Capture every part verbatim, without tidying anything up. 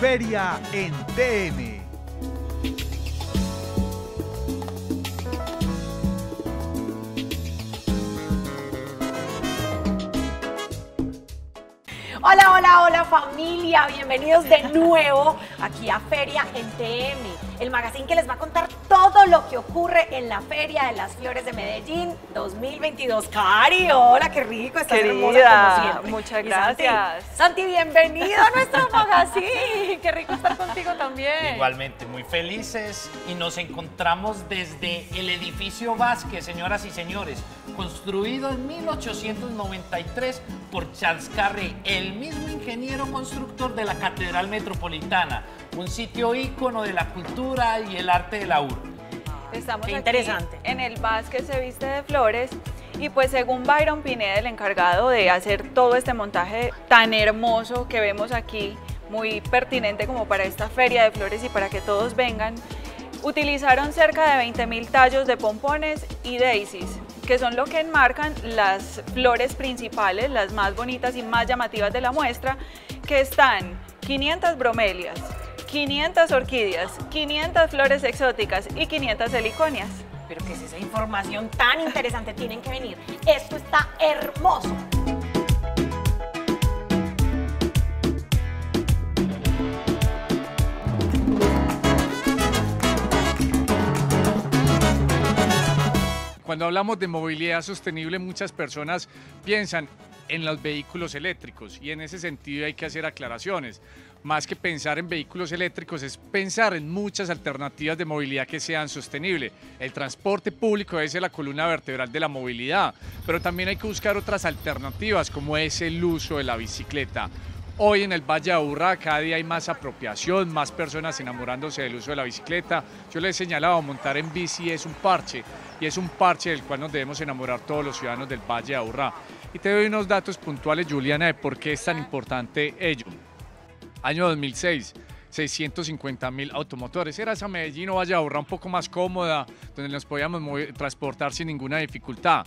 Feria en T N. Hola, hola, hola familia, bienvenidos de nuevo aquí a Feria en T M, el magazine que les va a contar todo lo que ocurre en la Feria de las Flores de Medellín dos mil veintidós. Cari, hola, qué rico, estás hermosa como siempre. Muchas gracias. Santi, Santi, bienvenido a nuestro magazine, qué rico estar contigo también. Igualmente, muy felices y nos encontramos desde el edificio Vásquez, señoras y señores, construido en mil ochocientos noventa y tres por Charles Carré, el mismo ingeniero constructor de la Catedral Metropolitana, un sitio ícono de la cultura y el arte de la urbe. Estamos Qué interesante. Aquí en el Básquet se viste de flores y pues según Byron Pineda, el encargado de hacer todo este montaje tan hermoso que vemos aquí, muy pertinente como para esta feria de flores y para que todos vengan, utilizaron cerca de veinte mil tallos de pompones y daisies, que son lo que enmarcan las flores principales, las más bonitas y más llamativas de la muestra, que están quinientas bromelias, quinientas orquídeas, quinientas flores exóticas y quinientas heliconias. Pero ¿qué es esa información tan interesante? Tienen que venir. Esto está hermoso. Cuando hablamos de movilidad sostenible, muchas personas piensan en los vehículos eléctricos y en ese sentido hay que hacer aclaraciones. Más que pensar en vehículos eléctricos es pensar en muchas alternativas de movilidad que sean sostenibles. El transporte público es la columna vertebral de la movilidad, pero también hay que buscar otras alternativas como es el uso de la bicicleta. Hoy en el Valle de Aburrá cada día hay más apropiación, más personas enamorándose del uso de la bicicleta. Yo les he señalado, montar en bici es un parche, y es un parche del cual nos debemos enamorar todos los ciudadanos del Valle de Aburrá. Y te doy unos datos puntuales, Juliana, de por qué es tan importante ello. Año dos mil seis. seiscientos cincuenta mil automotores. Era esa Medellín o Valle de Aburrá un poco más cómoda, donde nos podíamos mover, transportar sin ninguna dificultad.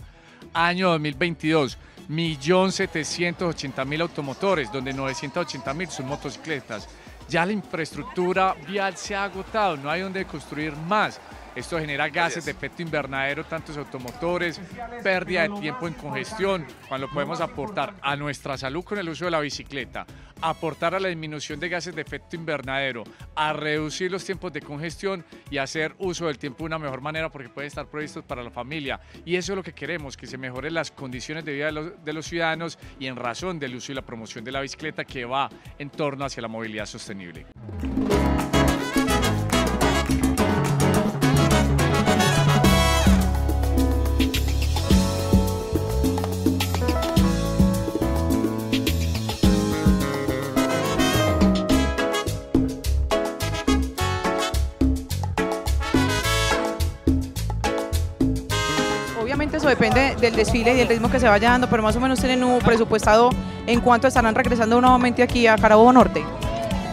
Año dos mil veintidós, un millón setecientos ochenta mil automotores, donde novecientos ochenta mil son motocicletas. Ya la infraestructura vial se ha agotado, no hay donde construir más. Esto genera gases de efecto invernadero, tantos automotores, pérdida de tiempo en congestión, cuando podemos aportar a nuestra salud con el uso de la bicicleta, aportar a la disminución de gases de efecto invernadero, a reducir los tiempos de congestión y hacer uso del tiempo de una mejor manera porque pueden estar previstos para la familia. Y eso es lo que queremos, que se mejoren las condiciones de vida de los, de los ciudadanos y en razón del uso y la promoción de la bicicleta que va en torno hacia la movilidad sostenible. Eso depende del desfile y del ritmo que se vaya dando, pero más o menos tienen un presupuestado en cuánto estarán regresando nuevamente aquí a Carabobo Norte.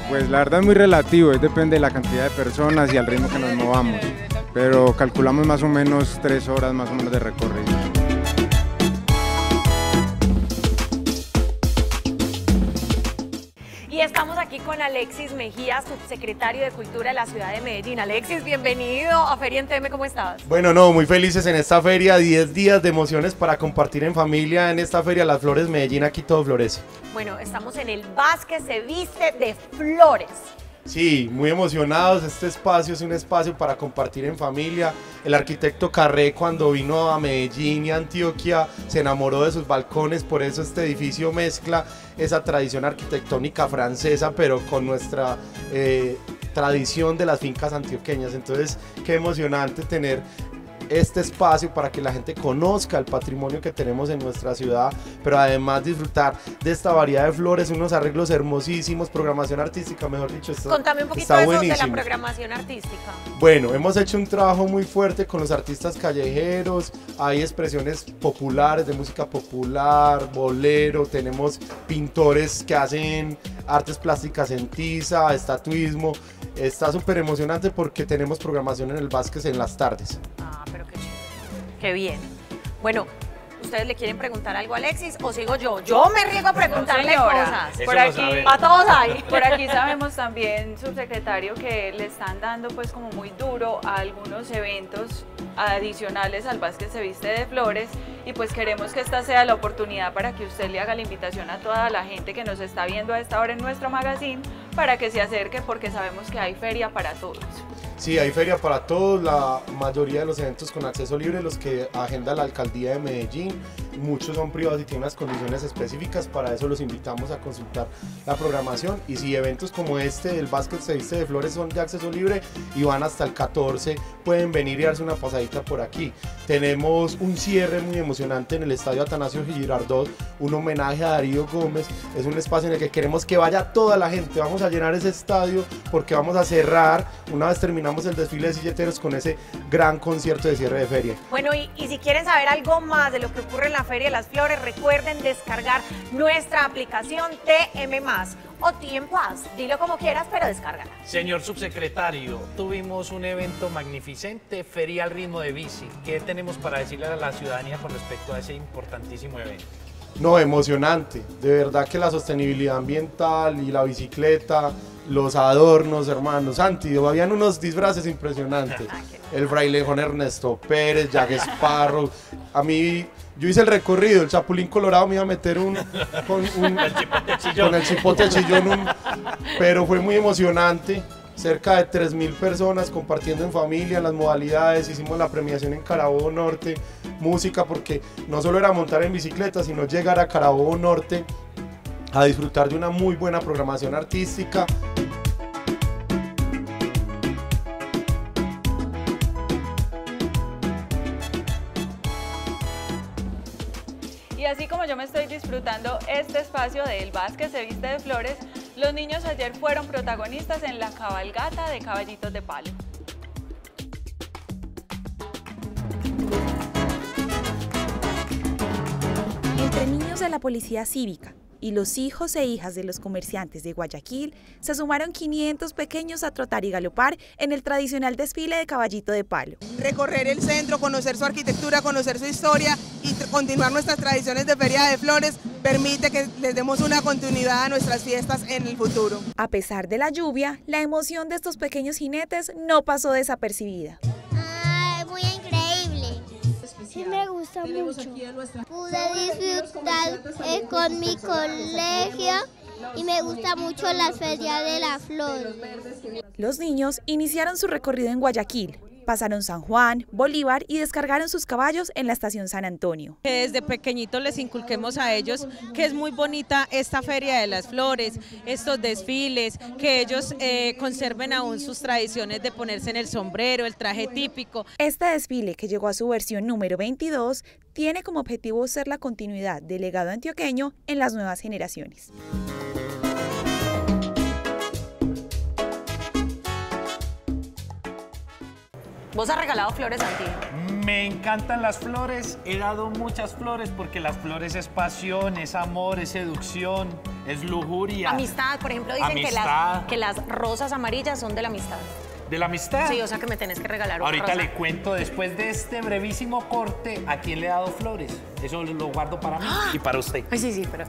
Pues la verdad es muy relativo, depende de la cantidad de personas y al ritmo que nos movamos, pero calculamos más o menos tres horas más o menos de recorrido. Estamos aquí con Alexis Mejía, subsecretario de Cultura de la ciudad de Medellín. Alexis, bienvenido a Feria en T M, ¿cómo estás? Bueno, no, muy felices en esta feria, diez días de emociones para compartir en familia en esta feria Las Flores Medellín, aquí todo florece. Bueno, estamos en el Vásquez se viste de flores. Sí, muy emocionados, este espacio es un espacio para compartir en familia. El arquitecto Carré, cuando vino a Medellín y Antioquia, se enamoró de sus balcones, por eso este edificio mezcla esa tradición arquitectónica francesa, pero con nuestra eh, tradición de las fincas antioqueñas. Entonces, qué emocionante tener este espacio para que la gente conozca el patrimonio que tenemos en nuestra ciudad, pero además disfrutar de esta variedad de flores, unos arreglos hermosísimos, programación artística, mejor dicho. Está, Contame un poquito de, eso de la programación artística. Bueno, hemos hecho un trabajo muy fuerte con los artistas callejeros, hay expresiones populares de música popular, bolero, tenemos pintores que hacen artes plásticas en tiza, estatuismo. Está súper emocionante porque tenemos programación en el Vásquez en las tardes. Ah, pero qué chido. Qué bien. Bueno, ustedes le quieren preguntar algo a Alexis o sigo yo. Yo me riego a preguntarle no, cosas. Por aquí, a todos hay. Por aquí sabemos también, subsecretario, que le están dando pues como muy duro a algunos eventos adicionales al Vásquet se viste de flores y pues queremos que esta sea la oportunidad para que usted le haga la invitación a toda la gente que nos está viendo a esta hora en nuestro magazine para que se acerque porque sabemos que hay feria para todos. Sí, hay feria para todos, la mayoría de los eventos con acceso libre, los que agenda la Alcaldía de Medellín, muchos son privados y tienen unas condiciones específicas, para eso los invitamos a consultar la programación y si eventos como este, el Básquet se viste de flores, son de acceso libre y van hasta el catorce, pueden venir y darse una pasadita por aquí. Tenemos un cierre muy emocionante en el Estadio Atanasio Girardot, un homenaje a Darío Gómez, es un espacio en el que queremos que vaya toda la gente, vamos a llenar ese estadio porque vamos a cerrar, una vez terminamos el desfile de silleteros con ese gran concierto de cierre de feria. Bueno, y, y si quieren saber algo más de lo que ocurre en la Feria de las Flores, recuerden descargar nuestra aplicación T M más o Tiempo As, dilo como quieras, pero descárgala. Señor subsecretario, tuvimos un evento magnificente, Feria al ritmo de bici. ¿Qué tenemos para decirle a la ciudadanía con respecto a ese importantísimo evento? No, emocionante, de verdad que la sostenibilidad ambiental y la bicicleta, los adornos, hermanos, Santi, habían unos disfraces impresionantes, el frailejón Ernesto Pérez, Jack Sparrow, a mí, yo hice el recorrido, el Chapulín Colorado me iba a meter un, con, un, el chipote chillón. con el chipote chillón, un, pero fue muy emocionante. Cerca de tres mil personas compartiendo en familia, las modalidades, hicimos la premiación en Carabobo Norte, música, porque no solo era montar en bicicleta, sino llegar a Carabobo Norte a disfrutar de una muy buena programación artística. Y así como yo me estoy disfrutando este espacio del Vásquet se viste de flores, los niños ayer fueron protagonistas en la cabalgata de caballitos de palo. Entre niños de la Policía Cívica y los hijos e hijas de los comerciantes de Guayaquil, se sumaron quinientos pequeños a trotar y galopar en el tradicional desfile de caballito de palo. Recorrer el centro, conocer su arquitectura, conocer su historia y continuar nuestras tradiciones de Feria de Flores permite que les demos una continuidad a nuestras fiestas en el futuro. A pesar de la lluvia, la emoción de estos pequeños jinetes no pasó desapercibida. Sí, me gusta mucho. Pude disfrutar eh, con mi colegio y me gusta mucho la Feria de las Flores. Los niños iniciaron su recorrido en Guayaquil, pasaron San Juan, Bolívar y descargaron sus caballos en la estación San Antonio. Desde pequeñitos les inculquemos a ellos que es muy bonita esta Feria de las Flores, estos desfiles, que ellos eh, conserven aún sus tradiciones de ponerse en el sombrero, el traje típico. Este desfile, que llegó a su versión número veintidós, tiene como objetivo ser la continuidad del legado antioqueño en las nuevas generaciones. ¿Vos has regalado flores a ti? Me encantan las flores, he dado muchas flores porque las flores es pasión, es amor, es seducción, es lujuria. Amistad, por ejemplo, dicen que las, que las rosas amarillas son de la amistad. ¿De la amistad? Sí, o sea que me tenés que regalar una Ahorita rosa. Le cuento, después de este brevísimo corte, a quién le he dado flores. Eso lo guardo para mí ¡Ah! Y para usted. Ay, sí, sí, pero...